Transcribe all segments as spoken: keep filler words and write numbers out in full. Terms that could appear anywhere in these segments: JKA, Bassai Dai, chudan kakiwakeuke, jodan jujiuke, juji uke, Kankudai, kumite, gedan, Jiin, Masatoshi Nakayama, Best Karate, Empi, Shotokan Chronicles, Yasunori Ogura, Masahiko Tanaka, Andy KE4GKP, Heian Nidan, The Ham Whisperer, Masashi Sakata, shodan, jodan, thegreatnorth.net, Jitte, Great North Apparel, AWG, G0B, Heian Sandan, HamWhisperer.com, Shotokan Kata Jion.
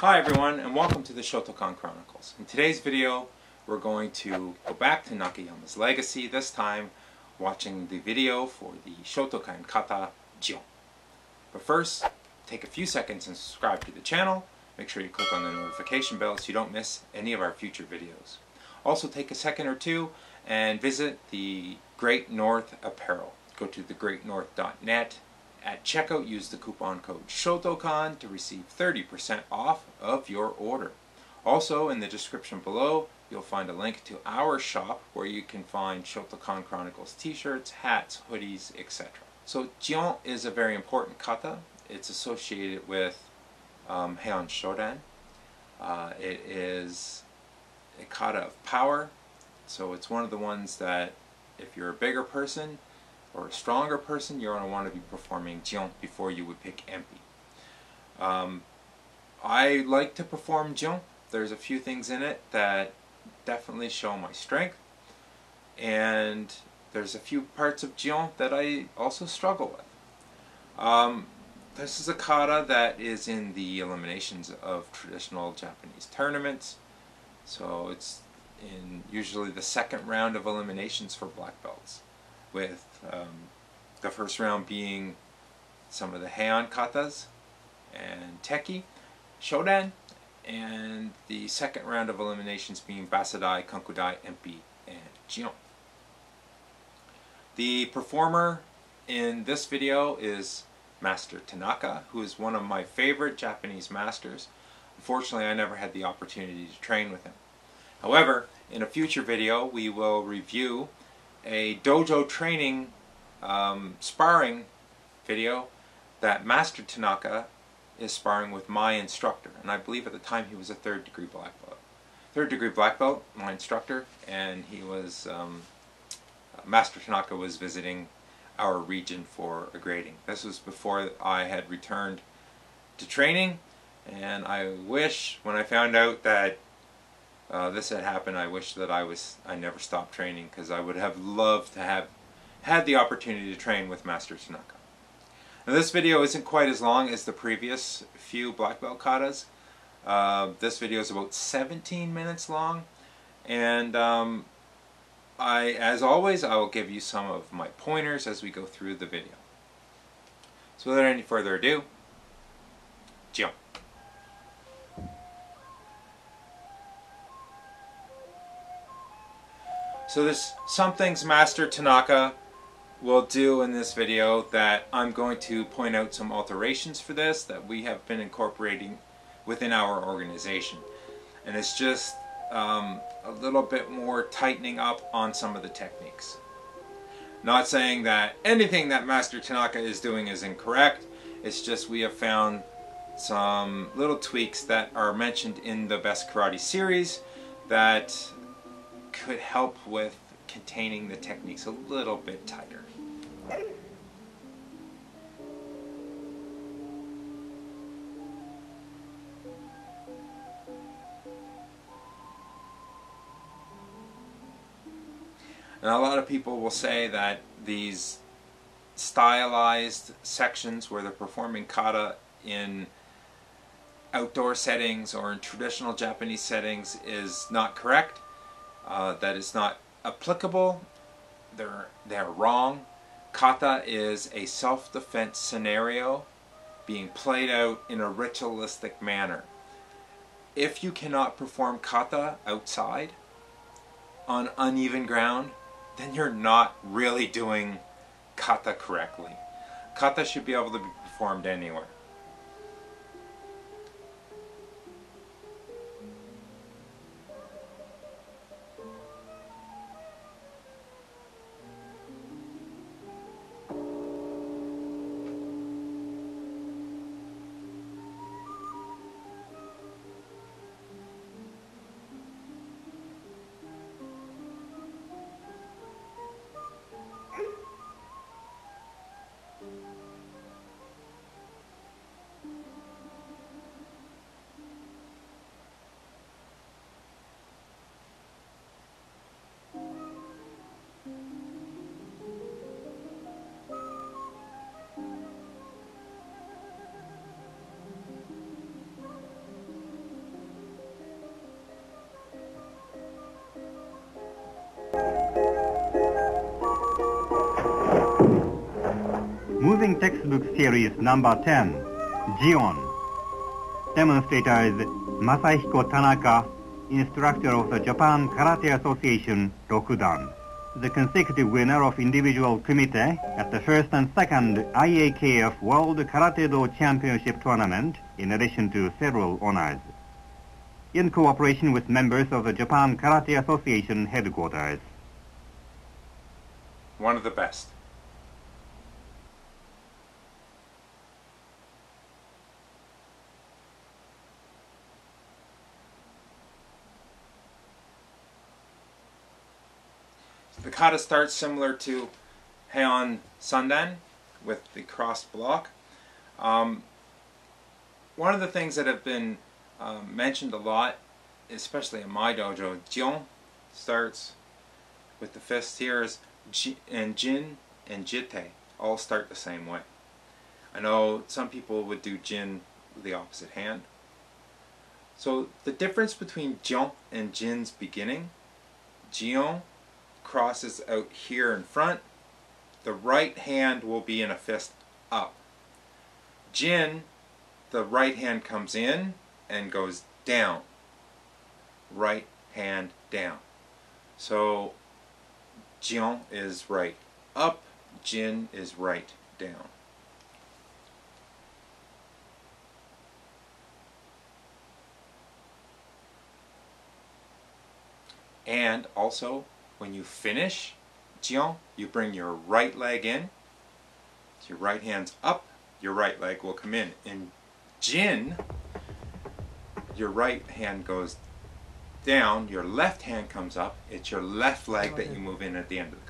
Hi everyone, and welcome to the Shotokan Chronicles. In today's video, we're going to go back to Nakayama's legacy, this time watching the video for the Shotokan Kata Jion. But first, take a few seconds and subscribe to the channel. Make sure you click on the notification bell so you don't miss any of our future videos. Also take a second or two and visit the Great North Apparel. Go to the great north dot net. At checkout, use the coupon code SHOTOKAN to receive thirty percent off of your order. Also, in the description below, you'll find a link to our shop where you can find Shotokan Chronicles t-shirts, hats, hoodies, et cetera. So, Jion is a very important kata. It's associated with um, Heian Shodan. Uh, it is a kata of power, so it's one of the ones that, if you're a bigger person, or a stronger person, you're going to want to be performing Jion before you would pick Empi. Um, I like to perform Jion. There's a few things in it that definitely show my strength, and there's a few parts of Jion that I also struggle with. Um, this is a kata that is in the eliminations of traditional Japanese tournaments, so it's in usually the second round of eliminations for black belts, with um, the first round being some of the Heian katas and Tekki, Shodan, and the second round of eliminations being Bassai Dai, Kankudai, Empi, and Jion. The performer in this video is Master Tanaka, who is one of my favorite Japanese masters. Unfortunately, I never had the opportunity to train with him. However, in a future video, we will review a dojo training um, sparring video that Master Tanaka is sparring with my instructor, and I believe at the time he was a third degree black belt. Third degree black belt, my instructor, and he was, um, Master Tanaka was visiting our region for a grading. This was before I had returned to training, and I wish, when I found out that Uh, this had happened, I wish that I was I never stopped training, because I would have loved to have had the opportunity to train with Master Shinaka. Now, this video isn't quite as long as the previous few black belt katas. Uh, this video is about seventeen minutes long, and um, I, as always, I will give you some of my pointers as we go through the video. So without any further ado, Jion. So there's some things Master Tanaka will do in this video that I'm going to point out some alterations for this that we have been incorporating within our organization. And it's just um, a little bit more tightening up on some of the techniques. Not saying that anything that Master Tanaka is doing is incorrect, it's just we have found some little tweaks that are mentioned in the Best Karate series that could help with containing the techniques a little bit tighter. And a lot of people will say that these stylized sections where they're performing kata in outdoor settings or in traditional Japanese settings is not correct. Uh, that is not applicable. They're, they're wrong. Kata is a self-defense scenario being played out in a ritualistic manner. If you cannot perform kata outside on uneven ground, then you're not really doing kata correctly. Kata should be able to be performed anywhere. Moving Textbook Series number ten, Jion. Demonstrator is Masahiko Tanaka, instructor of the Japan Karate Association, Rokudan, the consecutive winner of individual kumite at the first and second I A K F World Karate-Do Championship Tournament, in addition to several honors. In cooperation with members of the Japan Karate Association headquarters. One of the best. The kata starts similar to Heian Sandan with the crossed block. Um, one of the things that have been uh, mentioned a lot, especially in my dojo, Jion starts with the fist. Here is Ji and Jiin and Jitte all start the same way. I know some people would do Jiin with the opposite hand. So the difference between Jion and Jin's beginning, Jion crosses out here in front, the right hand will be in a fist up. Jiin, the right hand comes in and goes down. Right hand down. So Jion is right up, Jiin is right down. And also, when you finish Jion, you bring your right leg in, so your right hand's up, your right leg will come in. In Jiin, your right hand goes down, your left hand comes up, it's your left leg that you move in at the end of the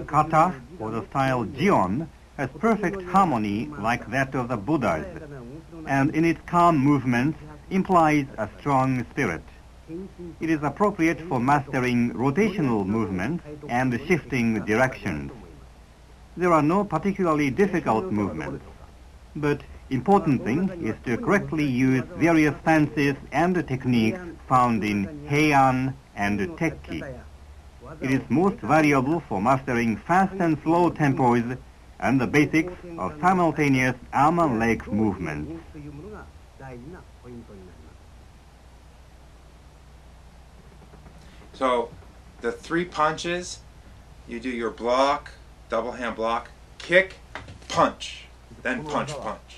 kata. The kata, or the style Jion, has perfect harmony like that of the Buddhas, and in its calm movements implies a strong spirit. It is appropriate for mastering rotational movements and shifting directions. There are no particularly difficult movements, but important thing is to correctly use various stances and techniques found in Heian and Tekki. It is most valuable for mastering fast and slow tempos and the basics of simultaneous arm and leg movements. So the three punches, you do your block, double hand block, kick, punch, then punch, punch.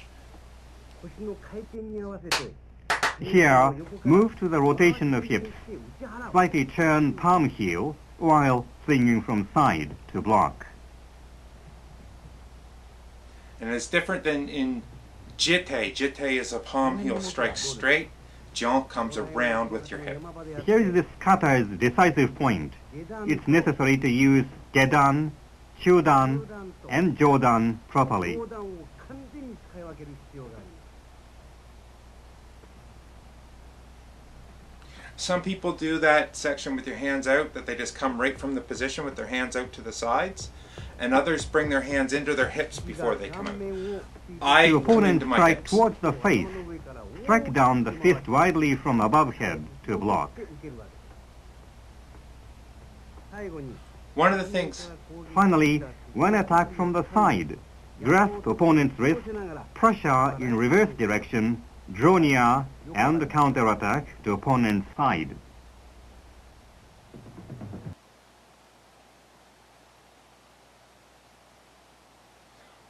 Here, move to the rotation of hips, slightly turn palm heel while swinging from side to block. And it's different than in Jitte. Jitte is a palm heel strike straight. Jion comes around with your hip. Here is this kata's decisive point. It's necessary to use gedan, shodan, and jodan properly. Some people do that section with your hands out, that they just come right from the position with their hands out to the sides, and others bring their hands into their hips before they come out. I the opponent come into my hips. Towards the face. Strike down the fist widely from above head to block. One of the things. Finally, when attacked from the side, grasp opponent's wrist, pressure in reverse direction, draw near, and counterattack to opponent's side.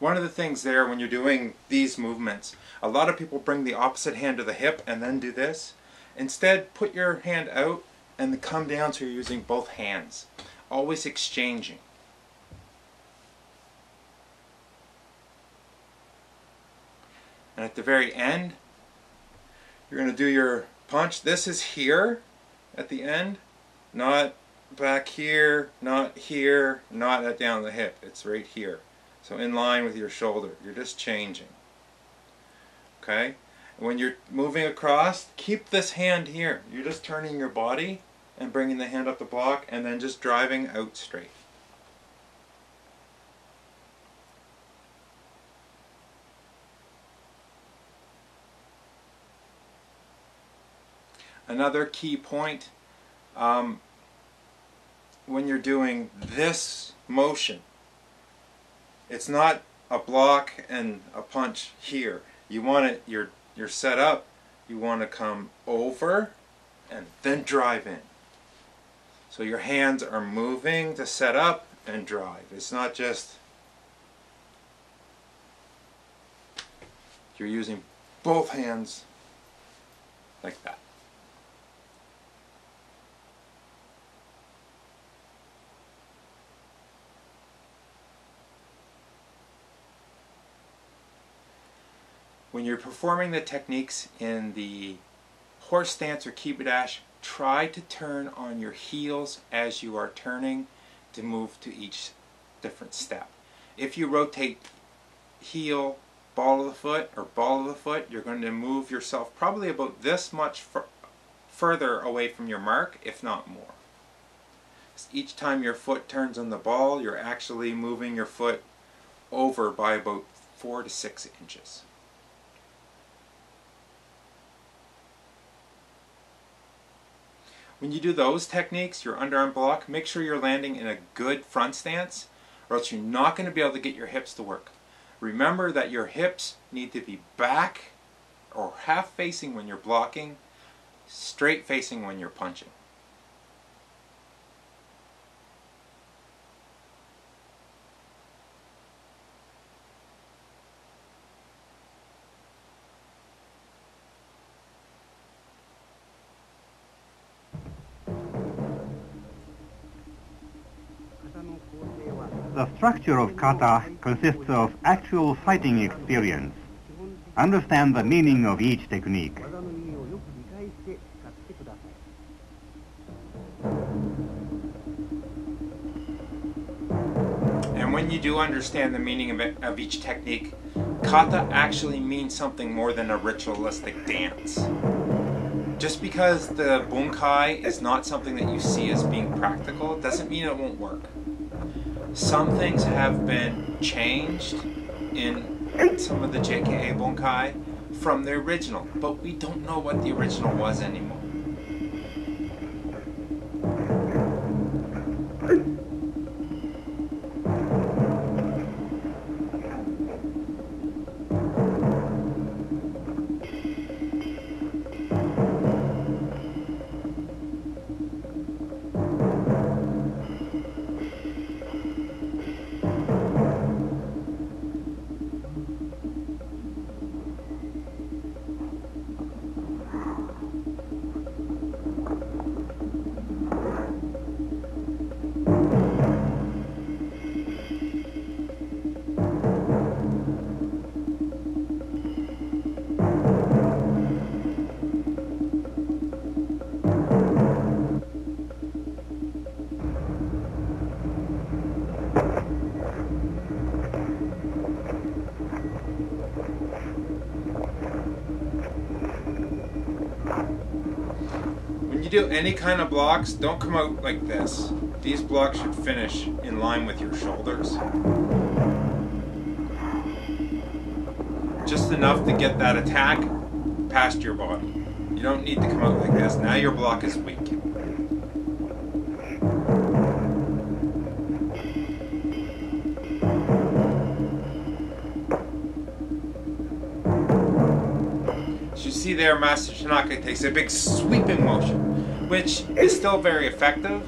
One of the things there when you're doing these movements, a lot of people bring the opposite hand to the hip and then do this. Instead, put your hand out and come down so you're using both hands. Always exchanging. And at the very end, you're going to do your punch. This is here at the end, not back here, not here, not at down the hip. It's right here. So in line with your shoulder, you're just changing. Okay? When you're moving across, keep this hand here. You're just turning your body and bringing the hand up the block and then just driving out straight. Another key point, um, when you're doing this motion, it's not a block and a punch here. You want it, you're, you're set up, you want to come over and then drive in. So your hands are moving to set up and drive. It's not just, you're using both hands like that. When you're performing the techniques in the horse stance or kiba dash, try to turn on your heels as you are turning to move to each different step. If you rotate heel, ball of the foot, or ball of the foot, you're going to move yourself probably about this much fur further away from your mark, if not more. Each time your foot turns on the ball, you're actually moving your foot over by about four to six inches. When you do those techniques, your underarm block, make sure you're landing in a good front stance, or else you're not going to be able to get your hips to work. Remember that your hips need to be back or half facing when you're blocking, straight facing when you're punching. The structure of kata consists of actual fighting experience. Understand the meaning of each technique. And when you do understand the meaning of, it, of each technique, kata actually means something more than a ritualistic dance. Just because the bunkai is not something that you see as being practical, doesn't mean it won't work. Some things have been changed in some of the J K A bunkai from the original, but we don't know what the original was anymore. Do any kind of blocks, don't come out like this. These blocks should finish in line with your shoulders. Just enough to get that attack past your body. You don't need to come out like this. Now your block is weak. As you see there, Master Shinaka takes a big sweeping motion, which is still very effective.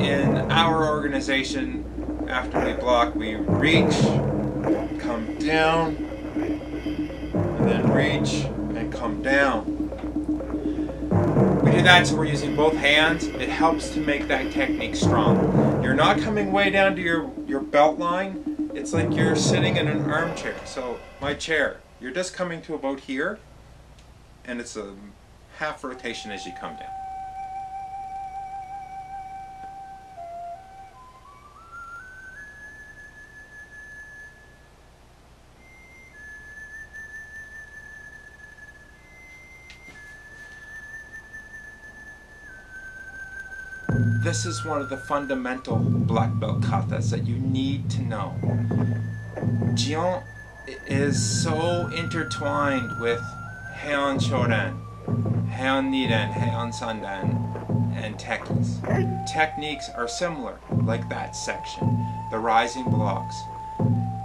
In our organization, after we block, we reach, come down, and then reach, and come down. We do that so we're using both hands. It helps to make that technique strong. You're not coming way down to your, your belt line. It's like you're sitting in an armchair. So my chair, you're just coming to about here, and it's a half rotation as you come down. This is one of the fundamental black belt katas that you need to know. Jion is so intertwined with Heian Shodan. Heian Nidan, Heian Sandan, and Tekkis. Techniques are similar, like that section, the rising blocks.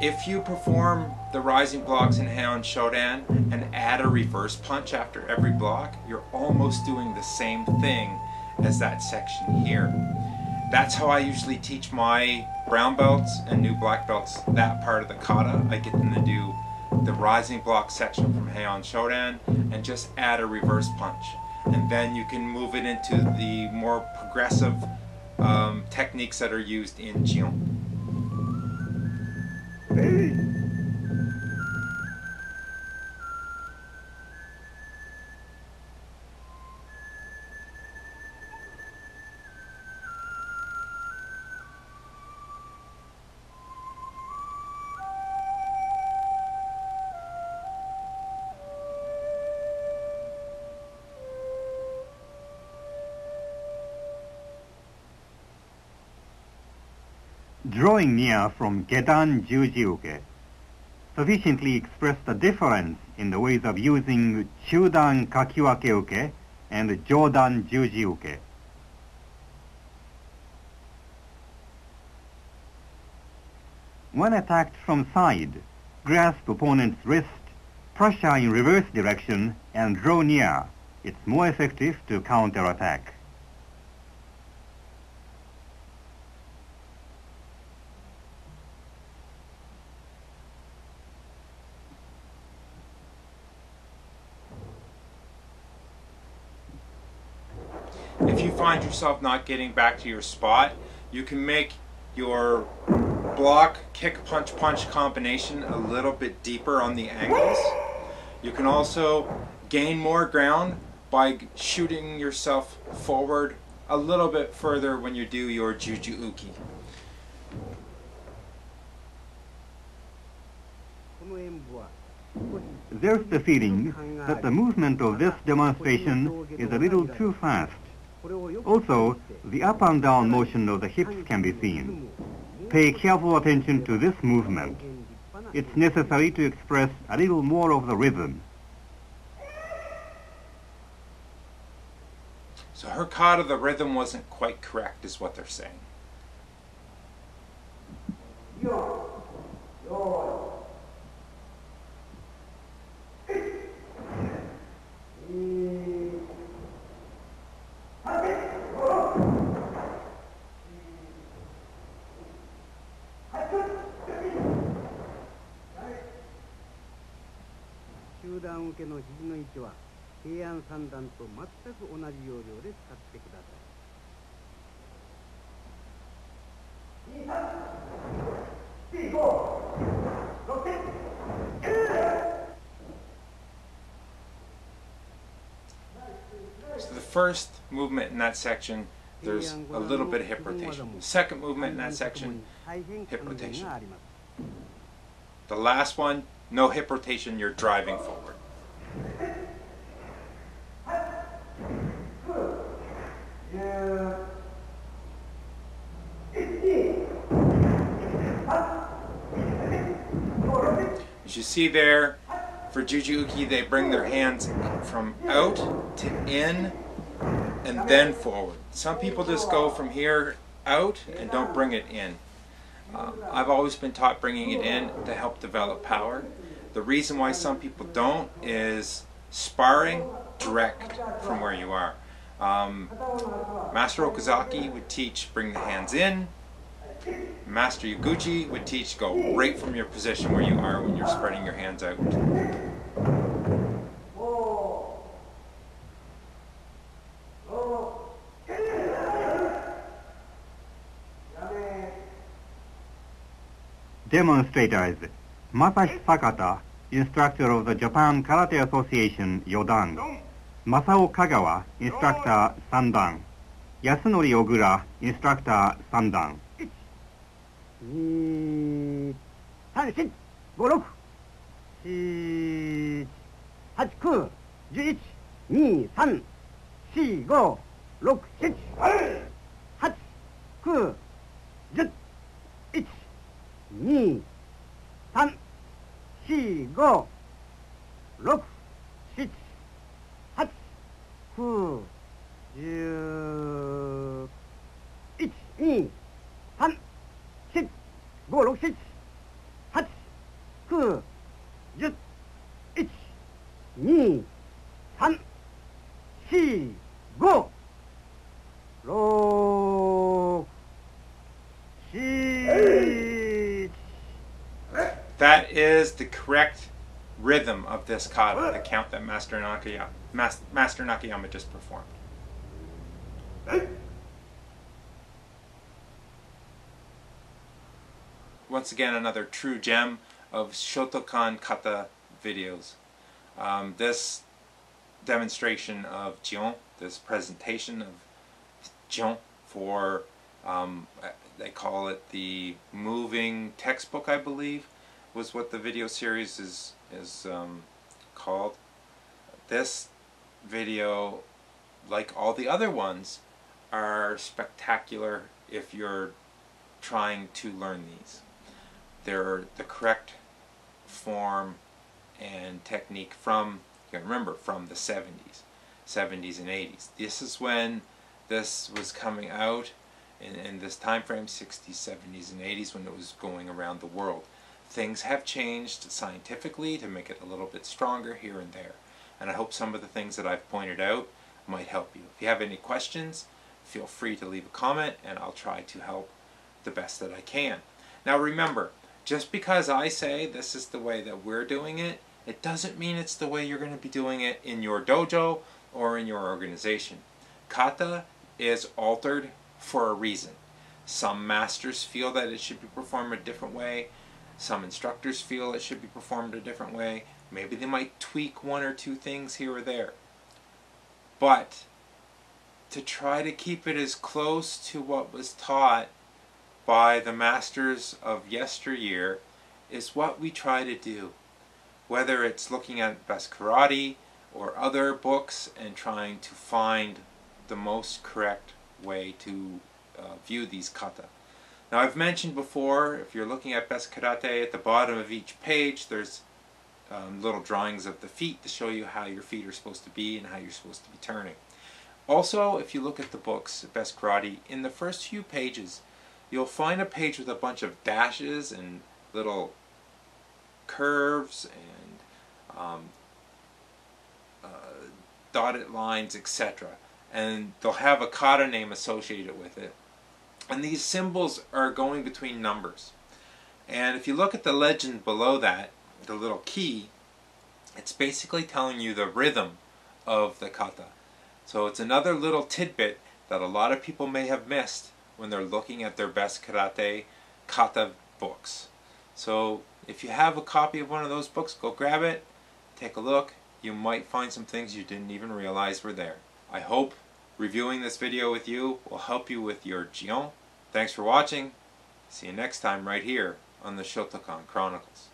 If you perform the rising blocks in Heian Shodan and add a reverse punch after every block, you're almost doing the same thing as that section here. That's how I usually teach my brown belts and new black belts that part of the kata. I get them to do the rising block section from Heian Shodan and just add a reverse punch. And then you can move it into the more progressive um, techniques that are used in Jion. Drawing near from gedan jujiuke sufficiently expressed the difference in the ways of using chudan kakiwakeuke and jodan jujiuke. When attacked from side, grasp opponent's wrist, pressure in reverse direction, and draw near. It's more effective to counter-attack. If you find yourself not getting back to your spot, you can make your block, kick, punch, punch combination a little bit deeper on the angles. You can also gain more ground by shooting yourself forward a little bit further when you do your juji uke. There's the feeling that the movement of this demonstration is a little too fast. Also, the up and down motion of the hips can be seen. Pay careful attention to this movement. It's necessary to express a little more of the rhythm. So her kata, the rhythm wasn't quite correct, is what they're saying. So the first movement in that section, there's a little bit of hip rotation. The second movement in that section, hip rotation. The last one, no hip rotation, you're driving forward. As you see there, for jujiuke, they bring their hands from out to in and then forward. Some people just go from here out and don't bring it in. Uh, I've always been taught bringing it in to help develop power. The reason why some people don't is sparring direct from where you are. Um, Master Okazaki would teach bring the hands in. Master Yaguchi would teach go right from your position where you are when you're spreading your hands out. Demonstrators, Masashi Sakata, instructor of the Japan Karate Association, Jodan. Masao Kagawa, instructor, Sandan. Yasunori Ogura, instructor, Sandan. Hmm. You. One, two, three, six, five, six, seven, eight, nine, ten. One, two, three, four, five, six, seven. That is the correct rhythm of this kata, the count that Master Nakayama, Mas, Master Nakayama just performed. Once again, another true gem of Shotokan Kata videos. Um, this demonstration of Jion, this presentation of Jion for, um, they call it the moving textbook, I believe, was what the video series is is um, called. This video, like all the other ones, are spectacular if you're trying to learn these. They're the correct form and technique from, you can remember, from the seventies, seventies and eighties. This is when this was coming out in, in this time frame, sixties, seventies and eighties, when it was going around the world. Things have changed scientifically to make it a little bit stronger here and there. And I hope some of the things that I've pointed out might help you. If you have any questions, feel free to leave a comment and I'll try to help the best that I can. Now remember, just because I say this is the way that we're doing it, it doesn't mean it's the way you're going to be doing it in your dojo or in your organization. Kata is altered for a reason. Some masters feel that it should be performed a different way. Some instructors feel it should be performed a different way. Maybe they might tweak one or two things here or there. But to try to keep it as close to what was taught by the masters of yesteryear is what we try to do. Whether it's looking at Best Karate or other books and trying to find the most correct way to uh, view these kata. Now I've mentioned before, if you're looking at Best Karate, at the bottom of each page there's um, little drawings of the feet to show you how your feet are supposed to be and how you're supposed to be turning. Also, if you look at the books, Best Karate, in the first few pages you'll find a page with a bunch of dashes and little curves and um, uh, dotted lines, et cetera. And they'll have a kata name associated with it. And these symbols are going between numbers. And if you look at the legend below that, the little key, it's basically telling you the rhythm of the kata. So it's another little tidbit that a lot of people may have missed when they're looking at their Best Karate kata books. So if you have a copy of one of those books, go grab it, take a look. You might find some things you didn't even realize were there. I hope reviewing this video with you will help you with your Jion. Thanks for watching. See you next time right here on the Shotokan Chronicles.